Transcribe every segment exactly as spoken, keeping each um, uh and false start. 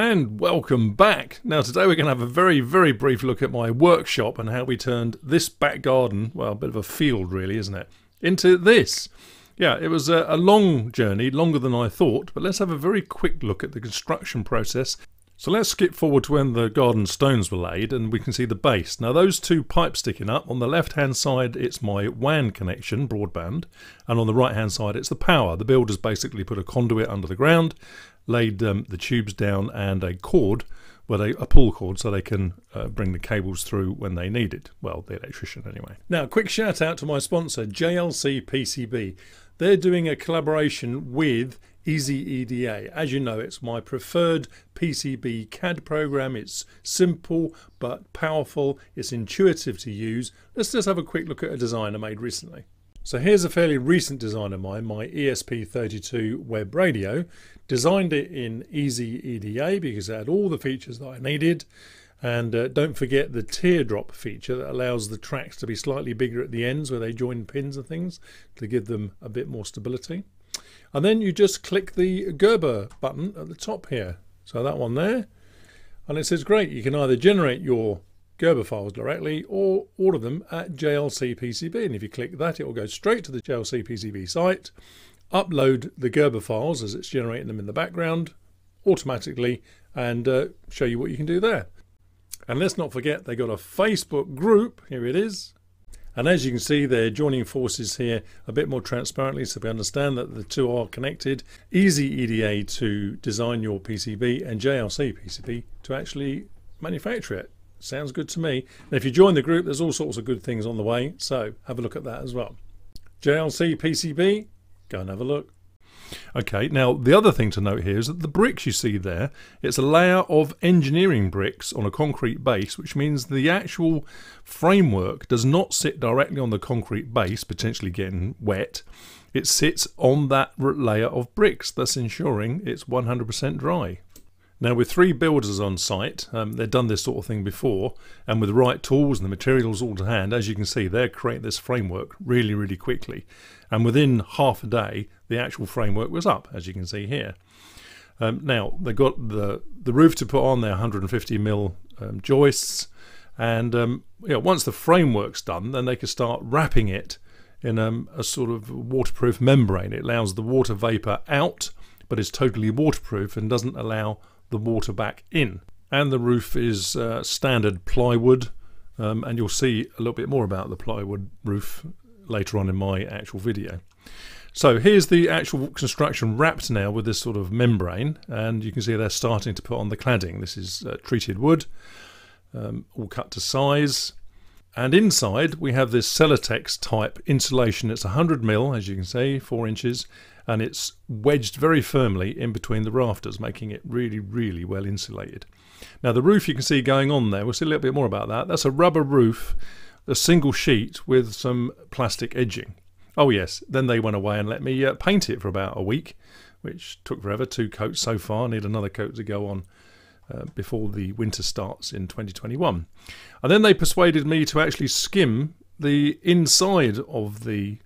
And welcome back. Now today we're going to have a very very brief look at my workshop and how we turned this back garden, well, a bit of a field really, isn't it, into this. Yeah, it was a, a long journey, longer than I thought, but let's have a very quick look at the construction process. So let's skip forward to when the garden stones were laid and we can see the base. Now those two pipes sticking up, on the left hand side it's my W A N connection, broadband, and on the right hand side it's the power. The builders basically put a conduit under the ground, laid um, the tubes down and a cord, well, they, a pull cord, so they can uh, bring the cables through when they need it. Well, the electrician anyway. Now, quick shout out to my sponsor, J L C P C B. They're doing a collaboration with EasyEDA. As you know, it's my preferred P C B C A D program. It's simple but powerful. It's intuitive to use. Let's just have a quick look at a design I made recently. So here's a fairly recent design of mine, my E S P thirty-two web radio. Designed it in EasyEDA because it had all the features that I needed. And uh, don't forget the teardrop feature that allows the tracks to be slightly bigger at the ends where they join pins and things to give them a bit more stability. And then you just click the Gerber button at the top here. So that one there. And it says, great, you can either generate your Gerber files directly or order them at J L C P C B, and if you click that it will go straight to the J L C P C B site, upload the Gerber files as it's generating them in the background automatically, and uh, show you what you can do there. And let's not forget they got a Facebook group, here it is, and as you can see they're joining forces here a bit more transparently, so we understand that the two are connected. EasyEDA to design your P C B and J L C P C B to actually manufacture it. Sounds good to me. And if you join the group, there's all sorts of good things on the way, so have a look at that as well. J L C P C B, go and have a look. Okay, now the other thing to note here is that the bricks you see there, it's a layer of engineering bricks on a concrete base, which means the actual framework does not sit directly on the concrete base, potentially getting wet. It sits on that layer of bricks, thus ensuring it's one hundred percent dry. Now with three builders on site, um, they've done this sort of thing before, and with the right tools and the materials all to hand, as you can see, they're creating this framework really, really quickly. And within half a day, the actual framework was up, as you can see here. Um, now, they've got the, the roof to put on their one hundred fifty mil um, joists, and um, you know, once the framework's done, then they can start wrapping it in um, a sort of waterproof membrane. It allows the water vapour out, but it's totally waterproof and doesn't allow the water back in. And the roof is uh, standard plywood, um, and you'll see a little bit more about the plywood roof later on in my actual video. So here's the actual construction wrapped now with this sort of membrane, and you can see they're starting to put on the cladding. This is uh, treated wood, um, all cut to size, and inside we have this Celotex type insulation. It's one hundred mil, as you can see, four inches, and it's wedged very firmly in between the rafters, making it really, really well insulated. Now the roof you can see going on there, we'll see a little bit more about that. That's a rubber roof, a single sheet with some plastic edging. Oh yes, then they went away and let me uh, paint it for about a week, which took forever, two coats so far, need another coat to go on uh, before the winter starts in twenty twenty-one. And then they persuaded me to actually skim the inside of the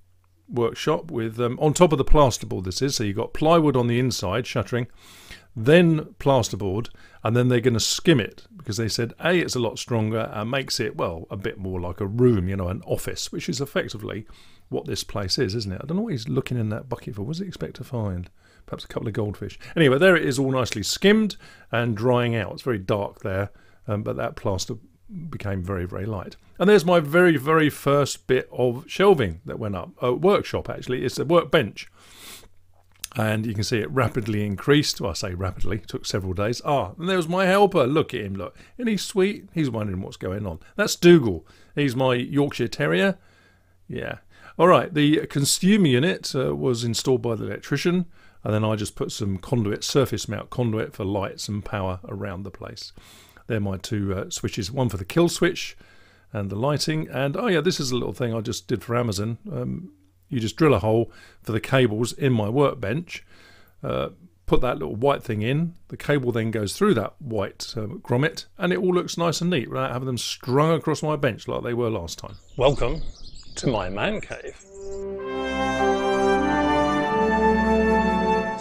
workshop with um, on top of the plasterboard. This is, so you've got plywood on the inside shuttering, then plasterboard, and then they're going to skim it because they said a it's a lot stronger and makes it, well, a bit more like a room, you know, an office, which is effectively what this place is, isn't it? I don't know what he's looking in that bucket for. What does he expect to find? Perhaps a couple of goldfish. Anyway, there it is, all nicely skimmed and drying out. It's very dark there, um, but that plaster became very, very light. And there's my very, very first bit of shelving that went up. A workshop, actually. It's a workbench. And you can see it rapidly increased. Well, I say rapidly. It took several days. Ah, and there was my helper. Look at him, look. Isn't he sweet? He's wondering what's going on. That's Dougal. He's my Yorkshire Terrier. Yeah. All right, the consumer unit uh, was installed by the electrician. And then I just put some conduit, surface mount conduit for lights and power around the place. They're my two uh, switches, one for the kill switch and the lighting. And oh yeah, this is a little thing I just did for Amazon. Um, you just drill a hole for the cables in my workbench, uh, put that little white thing in, the cable then goes through that white uh, grommet, and it all looks nice and neat without having them strung across my bench like they were last time. Welcome to my man cave.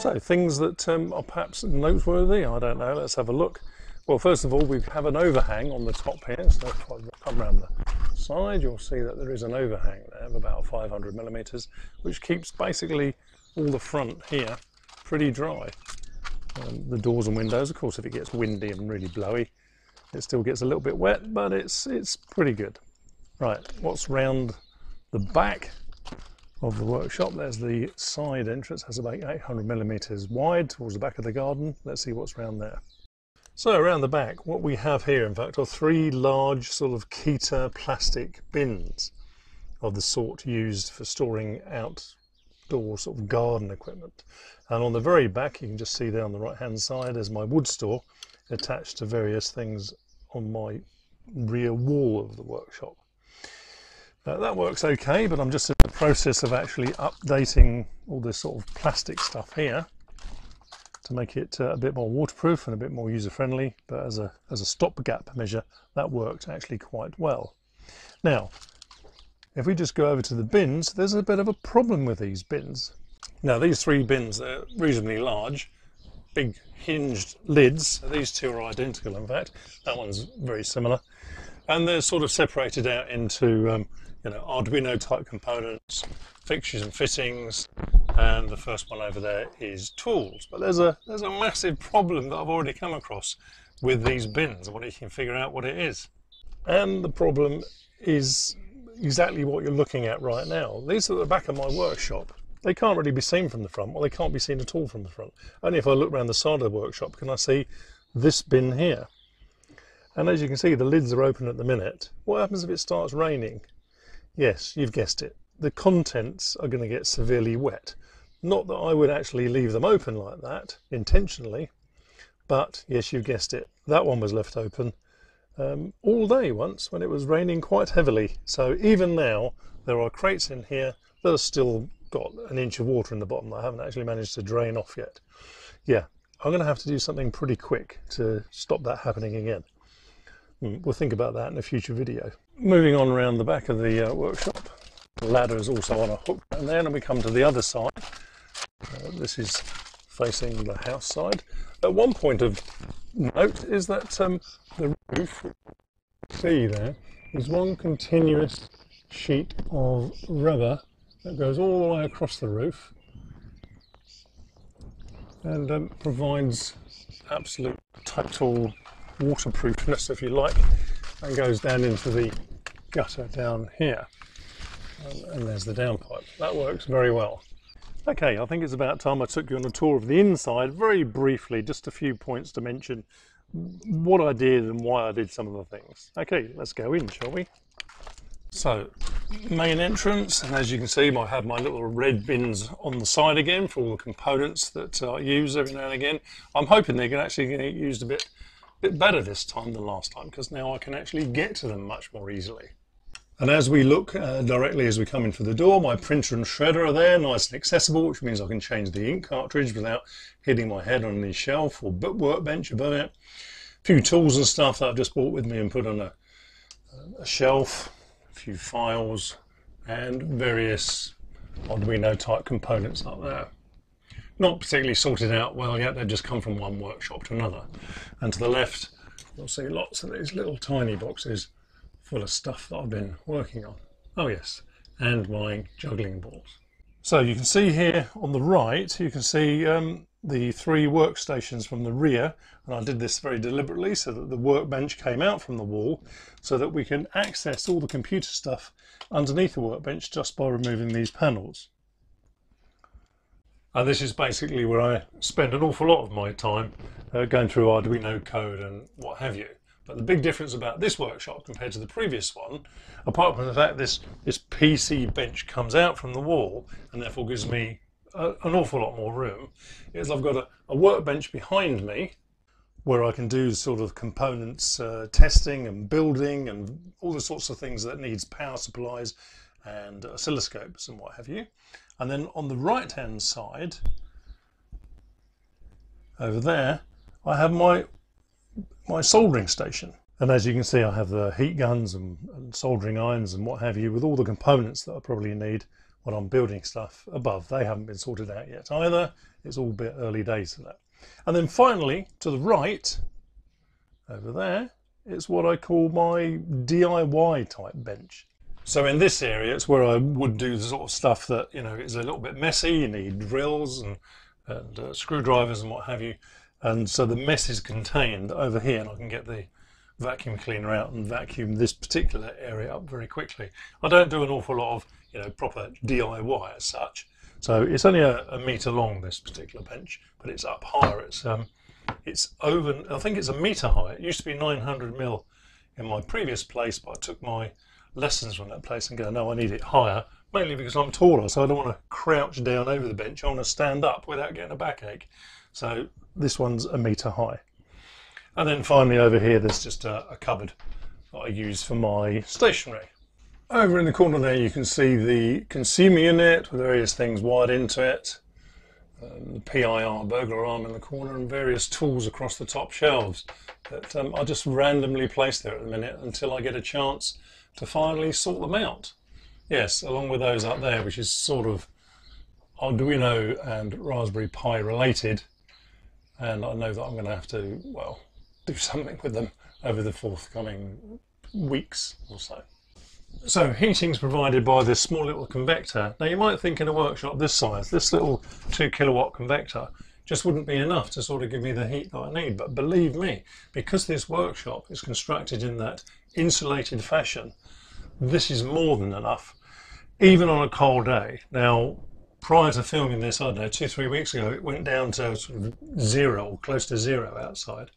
So things that um, are perhaps noteworthy, I don't know, let's have a look. Well, first of all, we have an overhang on the top here, so if I come around the side, you'll see that there is an overhang there of about five hundred millimeters, which keeps basically all the front here pretty dry. Um, the doors and windows, of course, if it gets windy and really blowy, it still gets a little bit wet, but it's, it's pretty good. Right, what's round the back of the workshop? There's the side entrance, has about eight hundred millimeters wide towards the back of the garden. Let's see what's round there. So around the back, what we have here, in fact, are three large sort of Keter plastic bins of the sort used for storing outdoor sort of garden equipment. And on the very back, you can just see there on the right-hand side, there's my wood store attached to various things on my rear wall of the workshop. Uh, that works okay, but I'm just in the process of actually updating all this sort of plastic stuff here to make it uh, a bit more waterproof and a bit more user-friendly, but as a, as a stopgap measure, that worked actually quite well. Now, if we just go over to the bins, there's a bit of a problem with these bins. Now, these three bins, they're reasonably large, big hinged lids. These two are identical, in fact. That one's very similar. And they're sort of separated out into, um, you know, Arduino-type components, fixtures and fittings, and the first one over there is tools. But there's a there's a massive problem that I've already come across with these bins. I wonder if you can figure out what it is. And the problem is exactly what you're looking at right now. These are the back of my workshop. They can't really be seen from the front. Well, they can't be seen at all from the front. Only if I look around the side of the workshop can I see this bin here. And as you can see, the lids are open at the minute. What happens if it starts raining? Yes, you've guessed it. The contents are going to get severely wet. Not that I would actually leave them open like that intentionally, but yes, you guessed it, that one was left open um, all day once when it was raining quite heavily. So even now there are crates in here that have still got an inch of water in the bottom that I haven't actually managed to drain off yet. Yeah, I'm going to have to do something pretty quick to stop that happening again. We'll think about that in a future video. Moving on around the back of the uh, workshop, the ladder is also on a hook, and then we come to the other side. Uh, this is facing the house side. At one point of note is that um, the roof, see there, is one continuous sheet of rubber that goes all the way across the roof and um, provides absolute total waterproofness, if you like, and goes down into the gutter down here. Um, and there's the downpipe. That works very well. Okay, I think it's about time I took you on a tour of the inside. Very briefly, just a few points to mention what I did and why I did some of the things. Okay, let's go in, shall we? So, main entrance, and as you can see, I have my little red bins on the side again for all the components that I use every now and again. I'm hoping they're actually going to get used a bit, bit better this time than last time, because now I can actually get to them much more easily. And as we look uh, directly as we come in for the door, my printer and shredder are there, nice and accessible, which means I can change the ink cartridge without hitting my head on the shelf or workbench above it. A few tools and stuff that I've just brought with me and put on a, a shelf, a few files, and various Arduino type components up there. Not particularly sorted out well yet, they've just come from one workshop to another. And to the left, you'll see lots of these little tiny boxes full of stuff that I've been working on. Oh yes, and my juggling balls. So you can see here on the right, you can see um, the three workstations from the rear, and I did this very deliberately so that the workbench came out from the wall so that we can access all the computer stuff underneath the workbench just by removing these panels. And this is basically where I spend an awful lot of my time uh, going through Arduino code and what have you. But the big difference about this workshop compared to the previous one, apart from the fact this, this P C bench comes out from the wall and therefore gives me a, an awful lot more room, is I've got a, a workbench behind me where I can do sort of components uh, testing and building and all the sorts of things that needs power supplies and oscilloscopes and what have you. And then on the right hand side, over there, I have my my soldering station, and as you can see I have the heat guns and, and soldering irons and what have you with all the components that I probably need when I'm building stuff above. They haven't been sorted out yet either. It's all a bit early days for that. And then finally, to the right, over there, it's what I call my D I Y type bench. So in this area, it's where I would do the sort of stuff that, you know, is a little bit messy. You need drills and, and uh, screwdrivers and what have you. And so the mess is contained over here, and I can get the vacuum cleaner out and vacuum this particular area up very quickly. I don't do an awful lot of, you know, proper D I Y as such. So it's only a, a metre long, this particular bench, but it's up higher. It's um, it's over, I think it's a metre high. It used to be nine hundred mil in my previous place, but I took my lessons from that place and go, no, I need it higher, mainly because I'm taller, so I don't want to crouch down over the bench. I want to stand up without getting a backache. So this one's a metre high. And then finally over here, there's just a, a cupboard that I use for my stationery. Over in the corner there, you can see the consumer unit with various things wired into it, um, the P I R burglar alarm in the corner, and various tools across the top shelves that um, I just randomly place there at the minute until I get a chance to finally sort them out. Yes, along with those up there, which is sort of Arduino and Raspberry Pi related, and I know that I'm going to have to, well, do something with them over the forthcoming weeks or so. So heating's provided by this small little convector. Now you might think in a workshop this size, this little two kilowatt convector just wouldn't be enough to sort of give me the heat that I need. But believe me, because this workshop is constructed in that insulated fashion, this is more than enough, even on a cold day. Now, prior to filming this, I don't know, two, three weeks ago, it went down to sort of zero, or close to zero outside.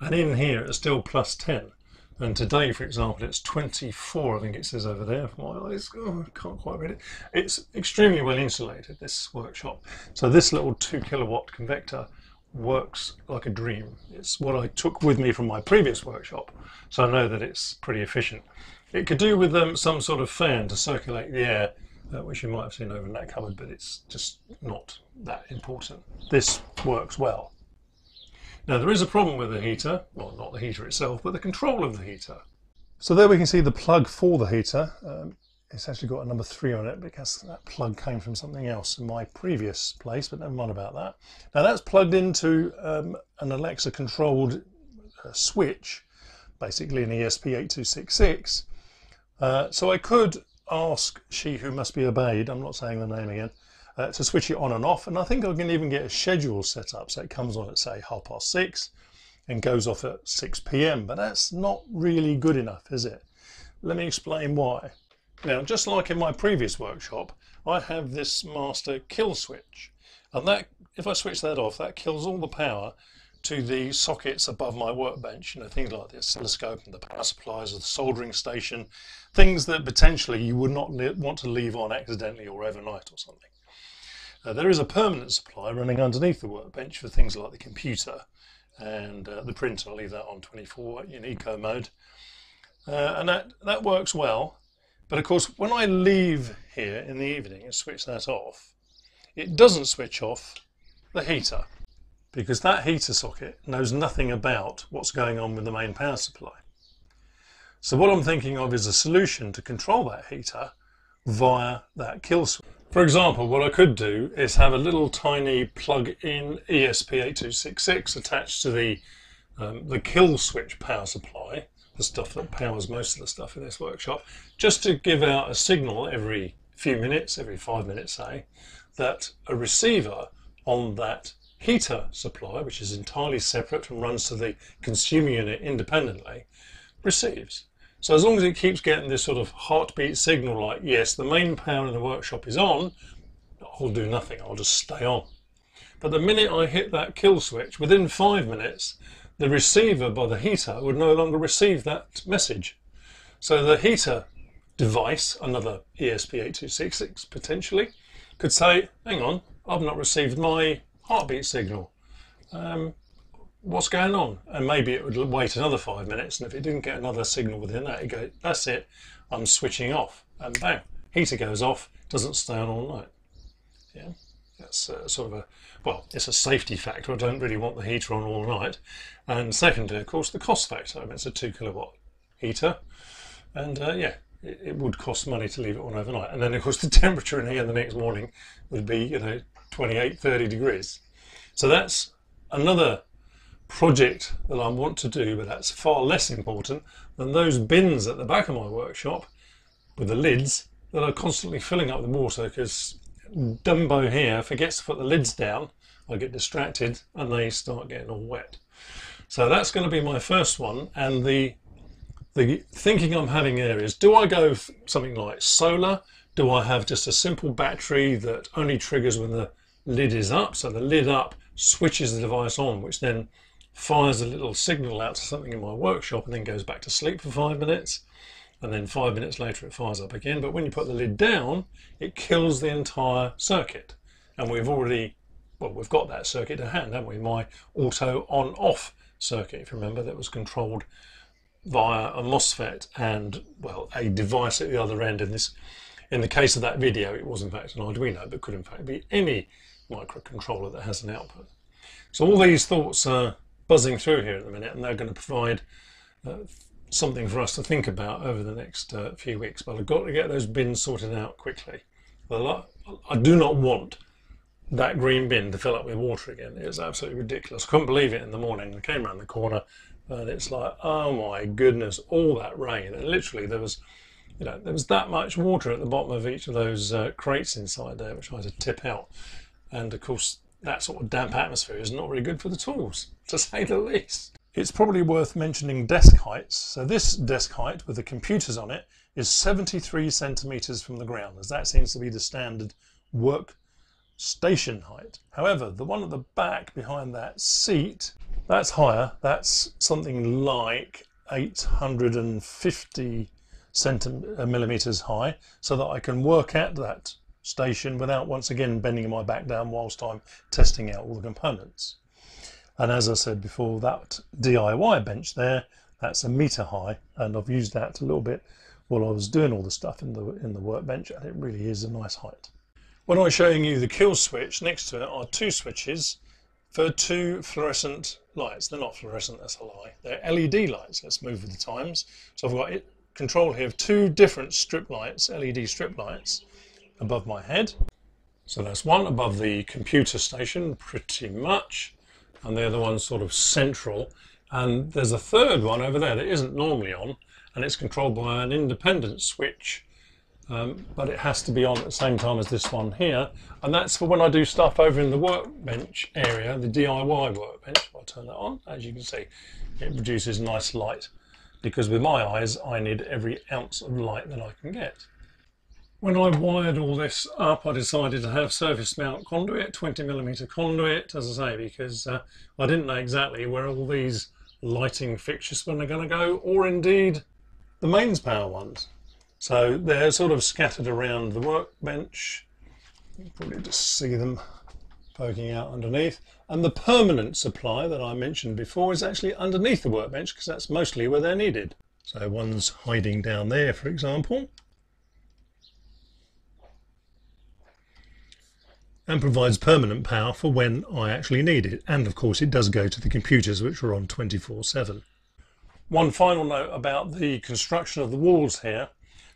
And in here, it's still plus ten. And today, for example, it's twenty-four, I think it says over there. For my eyes, oh, I can't quite read it. It's extremely well insulated, this workshop. So this little two kilowatt convector works like a dream. It's what I took with me from my previous workshop, so I know that it's pretty efficient. It could do with um, some sort of fan to circulate the air, uh, which you might have seen over in that cupboard, but it's just not that important. This works well. Now there is a problem with the heater, well, not the heater itself, but the control of the heater. So there we can see the plug for the heater. Um, it's actually got a number three on it because that plug came from something else in my previous place, but never mind about that. Now that's plugged into um, an Alexa controlled uh, switch, basically an E S P eight two six six. Uh, so I could ask She Who Must Be Obeyed, I'm not saying the name again, Uh, to switch it on and off, and I think I can even get a schedule set up so it comes on at say half past six and goes off at six p m But that's not really good enough, is it? Let me explain why. Now, just like in my previous workshop, I have this master kill switch, and that if I switch that off, that kills all the power to the sockets above my workbench, you know, things like the oscilloscope and the power supplies or the soldering station, things that potentially you would not want to leave on accidentally or overnight or something. Uh, there is a permanent supply running underneath the workbench for things like the computer and uh, the printer. I'll leave that on twenty-four in eco mode. Uh, and that, that works well. But of course, when I leave here in the evening and switch that off, it doesn't switch off the heater, because that heater socket knows nothing about what's going on with the main power supply. So what I'm thinking of is a solution to control that heater via that kill switch. For example, what I could do is have a little tiny plug-in E S P eight two six six attached to the, um, the kill switch power supply, the stuff that powers most of the stuff in this workshop, just to give out a signal every few minutes, every five minutes say, that a receiver on that heater supply, which is entirely separate and runs to the consumer unit independently, receives. So as long as it keeps getting this sort of heartbeat signal like, yes, the main power in the workshop is on, I'll do nothing, I'll just stay on. But the minute I hit that kill switch, within five minutes, the receiver by the heater would no longer receive that message. So the heater device, another E S P eight two six six potentially, could say, hang on, I've not received my heartbeat signal. Um, what's going on? And maybe it would wait another five minutes, and if it didn't get another signal within that, it goes, that's it, I'm switching off, and bang, heater goes off, doesn't stay on all night. Yeah, that's uh, sort of a, well, it's a safety factor. I don't really want the heater on all night. And secondly, of course, the cost factor. I mean, it's a two kilowatt heater, and uh, yeah, it, it would cost money to leave it on overnight. And then of course the temperature in here the next morning would be, you know, twenty-eight, thirty degrees. So that's another project that I want to do, but that's far less important than those bins at the back of my workshop with the lids that are constantly filling up with water because Dumbo here forgets to put the lids down. I get distracted and they start getting all wet. So that's going to be my first one, and the the thinking I'm having there is, do I go something like solar? Do I have just a simple battery that only triggers when the lid is up? So the lid up switches the device on, which then fires a little signal out to something in my workshop and then goes back to sleep for five minutes. And then five minutes later it fires up again. But when you put the lid down, it kills the entire circuit. And we've already, well, we've got that circuit to hand, haven't we? My auto on off circuit, if you remember, that was controlled via a MOSFET and, well, a device at the other end. In this, in the case of that video, it was in fact an Arduino, but could in fact be any microcontroller that has an output. So all these thoughts are buzzing through here at the minute, and they're going to provide uh, something for us to think about over the next uh, few weeks. But I've got to get those bins sorted out quickly. Well, I, I do not want that green bin to fill up with water again. It's absolutely ridiculous. I couldn't believe it in the morning. I came around the corner and it's like, oh my goodness, all that rain. And literally there was, you know, there was that much water at the bottom of each of those uh, crates inside there, which I had to tip out. And of course, that sort of damp atmosphere is not really good for the tools, to say the least. It's probably worth mentioning desk heights. So this desk height with the computers on it is seventy-three centimeters from the ground, as that seems to be the standard work station height. However, the one at the back behind that seat, that's higher. That's something like eight hundred fifty millimeters high, so that I can work at that station without once again bending my back down whilst I'm testing out all the components. And as I said before, that D I Y bench there, that's a meter high, and I've used that a little bit while I was doing all the stuff in the in the workbench, and it really is a nice height. When I was showing you the kill switch, next to it are two switches for two fluorescent lights. They're not fluorescent, that's a lie. They're L E D lights. Let's move with the times. So I've got it, control here of two different strip lights, L E D strip lights, above my head. So that's one above the computer station, pretty much, and the other one's sort of central. And there's a third one over there that isn't normally on, and it's controlled by an independent switch, um, but it has to be on at the same time as this one here. And that's for when I do stuff over in the workbench area, the D I Y workbench. I'll turn that on. As you can see, it produces nice light, because with my eyes, I need every ounce of light that I can get. When I wired all this up, I decided to have surface mount conduit, twenty millimeter conduit, as I say, because uh, I didn't know exactly where all these lighting fixtures were going to go, or indeed the mains power ones. So they're sort of scattered around the workbench. You can probably just see them poking out underneath. And the permanent supply that I mentioned before is actually underneath the workbench, because that's mostly where they're needed. So one's hiding down there, for example, and provides permanent power for when I actually need it. And of course it does go to the computers, which are on twenty-four seven. One final note about the construction of the walls here.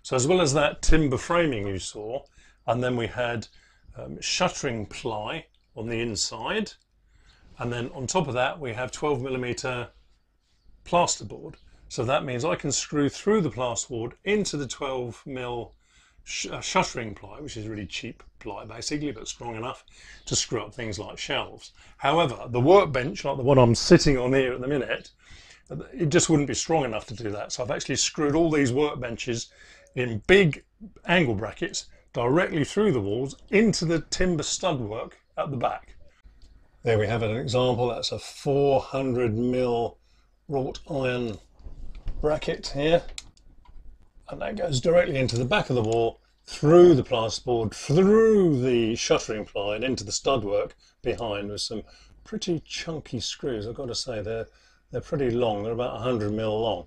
So as well as that timber framing you saw, and then we had um, shuttering ply on the inside, and then on top of that we have twelve millimeter plasterboard. So that means I can screw through the plasterboard into the twelve mil Sh uh, shuttering ply, which is really cheap ply basically, but strong enough to screw up things like shelves. However, the workbench, like the one I'm sitting on here at the minute, it just wouldn't be strong enough to do that. So I've actually screwed all these workbenches in big angle brackets directly through the walls into the timber stud work at the back. There we have an example. That's a four hundred mil wrought iron bracket here, and that goes directly into the back of the wall, through the plasterboard, through the shuttering ply, and into the stud work behind with some pretty chunky screws. I've got to say, they're, they're pretty long. They're about one hundred mil long.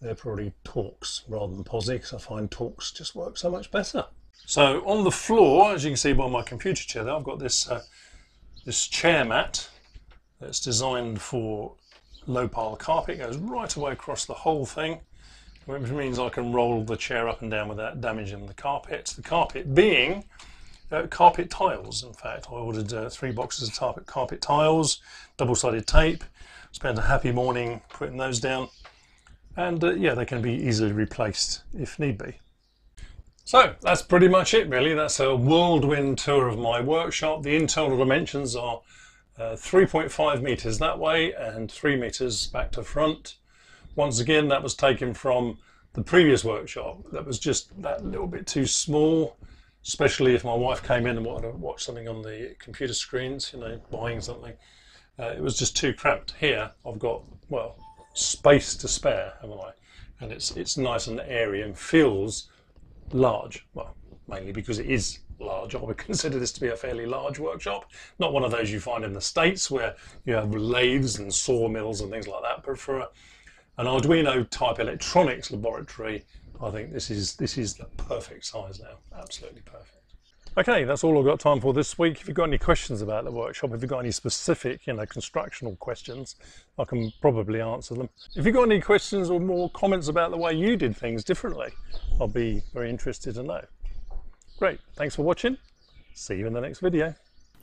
They're probably Torx rather than Posi, because I find Torx just work so much better. So on the floor, as you can see by my computer chair there, I've got this, uh, this chair mat that's designed for low pile carpet. It goes right away across the whole thing. which means I can roll the chair up and down without damaging the carpet. The carpet being uh, carpet tiles. In fact, I ordered uh, three boxes of carpet tiles, double-sided tape, spent a happy morning putting those down, and uh, yeah, they can be easily replaced if need be. So that's pretty much it really. That's a whirlwind tour of my workshop. The internal dimensions are uh, three point five meters that way and three meters back to front. Once again, that was taken from the previous workshop. That was just that little bit too small, especially if my wife came in and wanted to watch something on the computer screens, you know, buying something. Uh, it was just too cramped. Here I've got, well, space to spare, haven't I? And it's it's nice and airy and feels large. Well, mainly because it is large. I would consider this to be a fairly large workshop. Not one of those you find in the States where you have lathes and sawmills and things like that, but for a, an Arduino type electronics laboratory, I think this is this is the perfect size now. Absolutely perfect. Okay, that's all I've got time for this week. If you've got any questions about the workshop, if you've got any specific, you know, constructional questions, I can probably answer them. If you've got any questions or more comments about the way you did things differently, I'll be very interested to know. Great, thanks for watching. See you in the next video.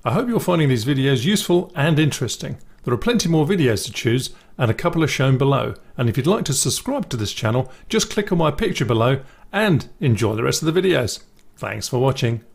I hope you're finding these videos useful and interesting. There are plenty more videos to choose and a couple are shown below. And if you'd like to subscribe to this channel, just click on my picture below and enjoy the rest of the videos. Thanks for watching.